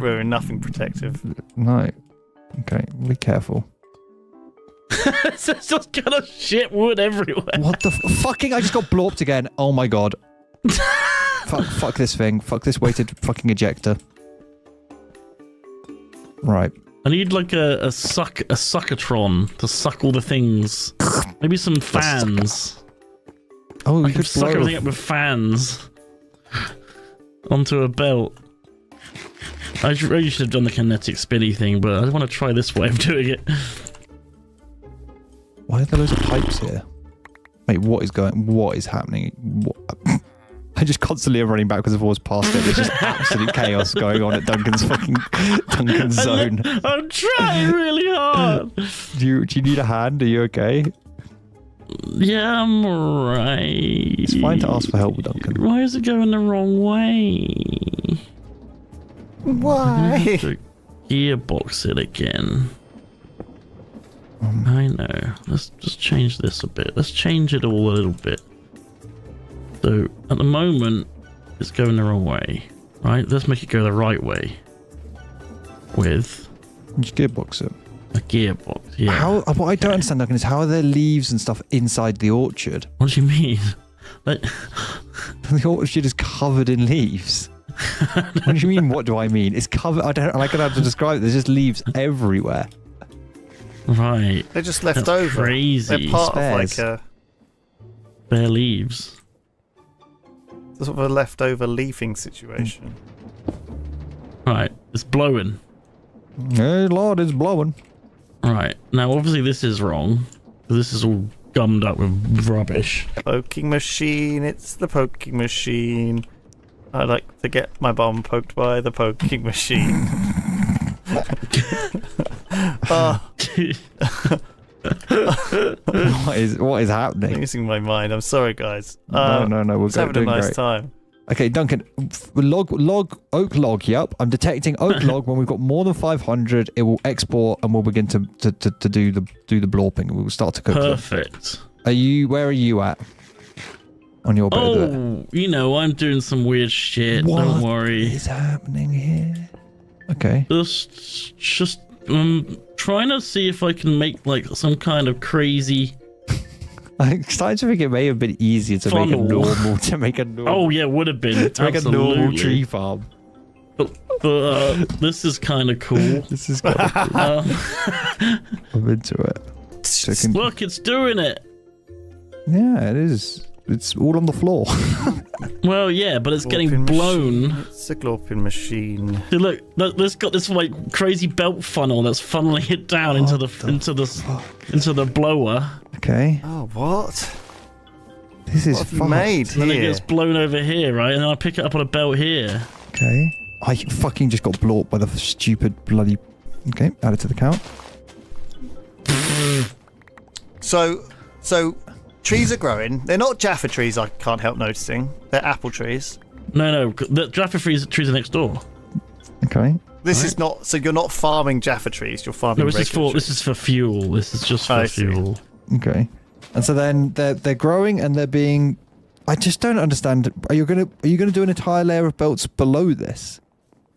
wearing nothing protective. No. Okay, be careful. It's just gonna shit wood everywhere. What the fucking? I just got blorped again. Oh my god. Fuck this thing. Fuck this weighted fucking ejector. Right. I need like a suckatron to suck all the things. Maybe some fans. Oh, I could suck everything up with fans onto a belt. I really should have done the kinetic spinny thing, but I want to try this way of doing it. Why are there loads of pipes here? Mate, what is happening? What? I just constantly am running backwards and forwards past it. There's just absolute chaos going on at Duncan's fucking zone. I'm trying really hard. Do you need a hand? Are you okay? Yeah, I'm alright. It's fine to ask for help, Duncan. Why is it going the wrong way? Why? Gearbox it again. I know. Let's just change this a bit. Let's change it all a little bit. So at the moment, it's going the wrong way, right? Let's make it go the right way with... Just gearbox it. A gearbox, yeah. How, what I don't understand, Duncan, is how are there leaves and stuff inside the orchard? What do you mean? Like... The orchard is covered in leaves. What do you mean, what do I mean? It's covered... I don't know how to describe it. There's just leaves everywhere. Right. They're just left over. Crazy. They're part of like a... Bare leaves. It's sort of a leftover leafing situation. Right. It's blowing. Hey, Lord, it's blowing. Right. Now, obviously, this is wrong. This is all gummed up with rubbish. Poking machine. It's the poking machine. I like to get my bum poked by the poking machine. What is happening? I'm losing my mind. I'm sorry, guys. No. We're having a nice time. Okay, Duncan. Oak log. Yep, I'm detecting oak log. When we've got more than 500, it will export, and we'll begin to do the blorping. We will start to cook. Perfect. Them. Are you? Where are you at? On your bit of it? You know, I'm doing some weird shit. What don't worry. What is happening here? Okay. Just. I'm trying to see if I can make like some kind of crazy. I'm starting to think it may have been easier to funnel. make a normal. Oh yeah, would have been to make a normal tree farm. But this is kind of cool. This is kind of cool. I'm into it. So look, it's doing it. Yeah, it is. It's all on the floor. Well, yeah, but it's getting blown. It's a glorping machine. Dude, look, it's got this like crazy belt funnel that's funneling it down into the blower. Okay. Oh, what? This is made here. Then it gets blown over here, right? And then I pick it up on a belt here. Okay. I fucking just got blorped by the stupid bloody. Okay, add it to the count. So. Trees are growing. They're not Jaffa trees, I can't help noticing. They're apple trees. No. The Jaffa trees are next door. Okay. This is not... So you're not farming Jaffa trees, you're farming regular trees. No, this is for fuel. This is just for fuel. Okay. And so then they're growing and they're being... I just don't understand. Are you going to do an entire layer of belts below this?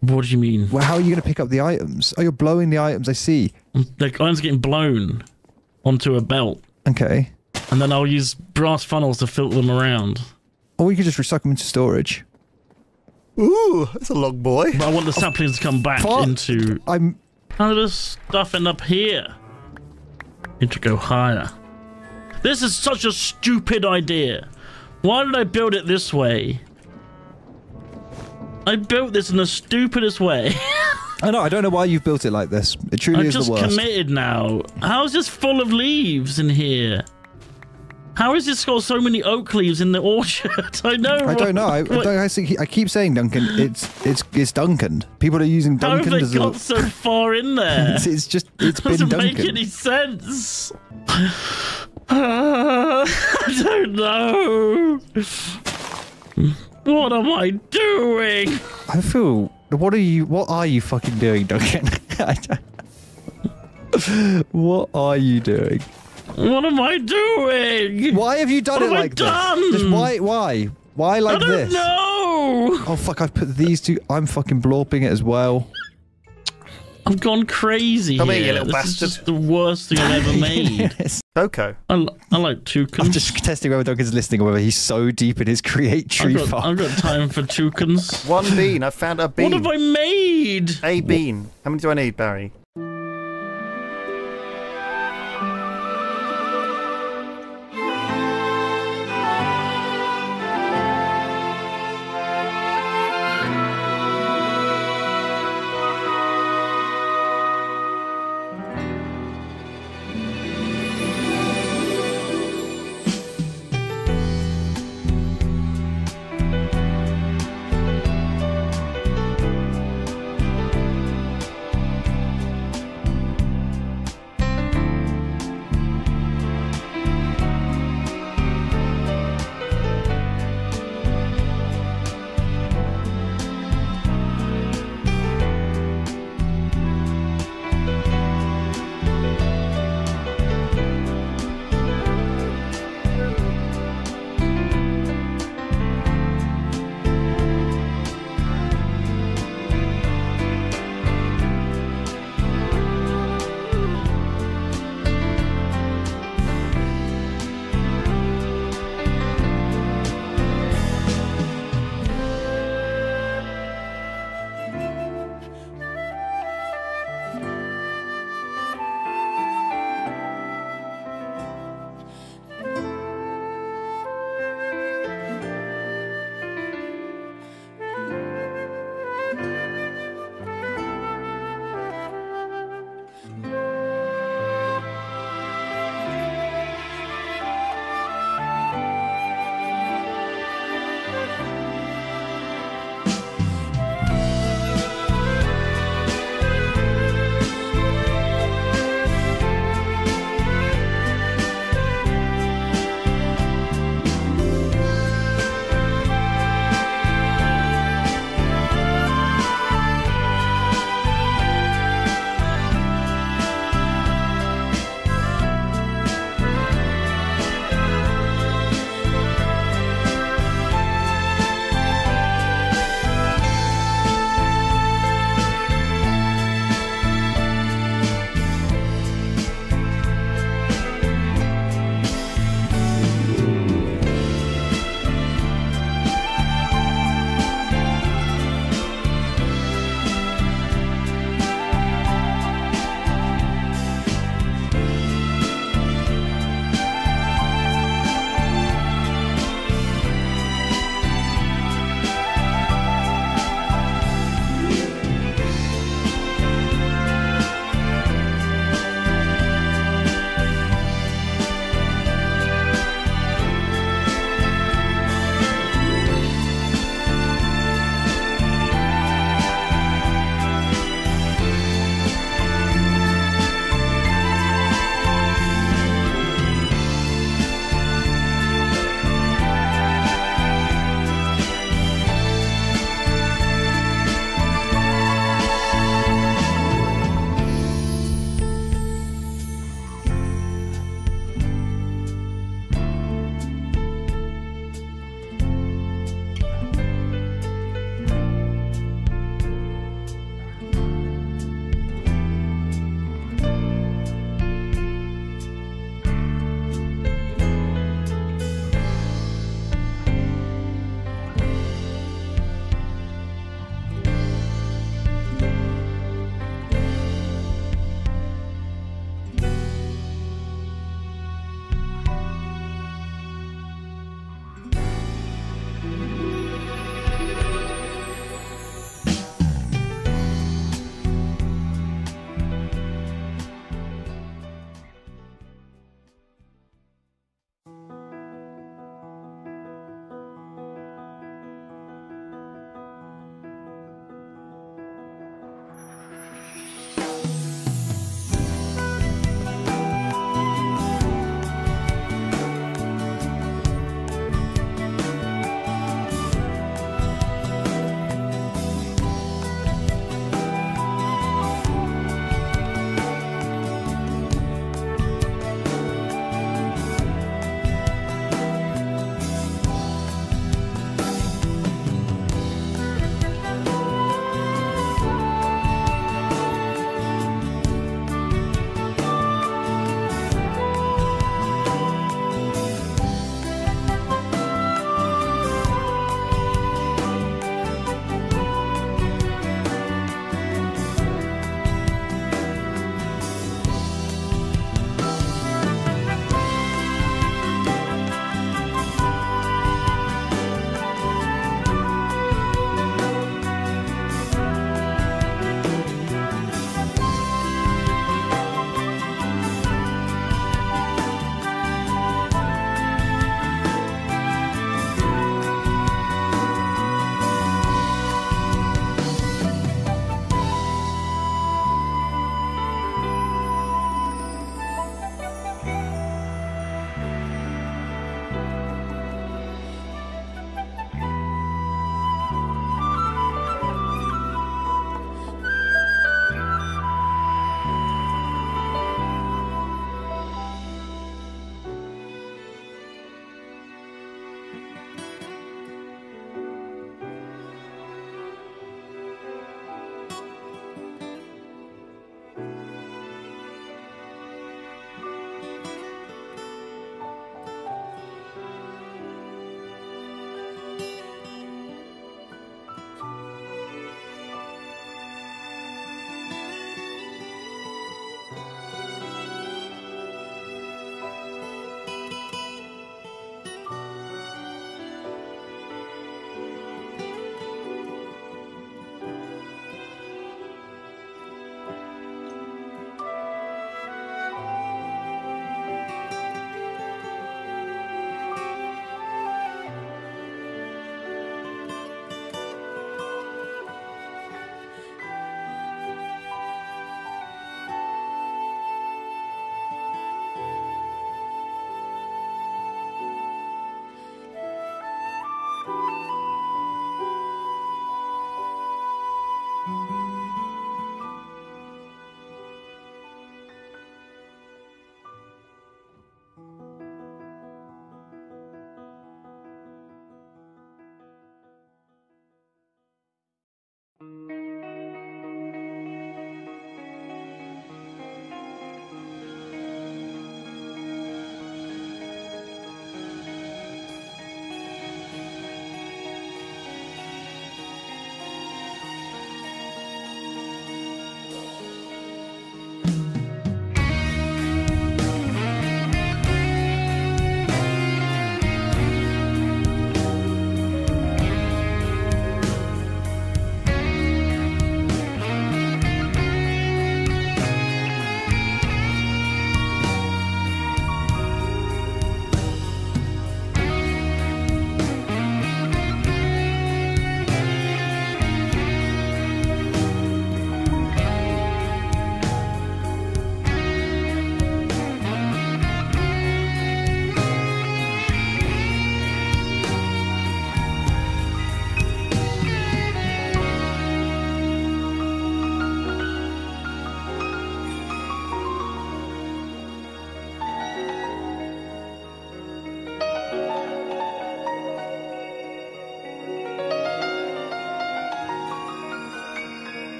What do you mean? Well, how are you going to pick up the items? Oh, you're blowing the items, I see. The items are getting blown onto a belt. Okay. And then I'll use brass funnels to filter them around. Or we could just recycle them into storage. Ooh, that's a log boy. But I want the saplings to come back into... How does stuff end up here? Need to go higher. This is such a stupid idea. Why did I build it this way? I built this in the stupidest way. I know, I don't know why you've built it like this. It truly is the worst. I'm just committed now. How is this full of leaves in here? How has this got so many oak leaves in the orchard? I know. I don't know. I keep saying Duncan. It's Duncaned. People are using Duncan. How have they got so far in there? It's just it doesn't Duncan. Make any sense. I don't know. What am I doing? I feel. What are you fucking doing, Duncan? What are you doing? What am I doing? Why have you done it like this? Just why like this? I don't know. Oh fuck! I've put these two. I'm fucking blorping it as well. I've gone crazy. Come here, you little bastard. This is the worst thing I've ever made. Doko. I like toucans. I'm just testing whether Duncan's listening or whether he's so deep in his create tree farm. I've got time for toucans. One bean. I found a bean. What have I made? A bean. What? How many do I need, Barry?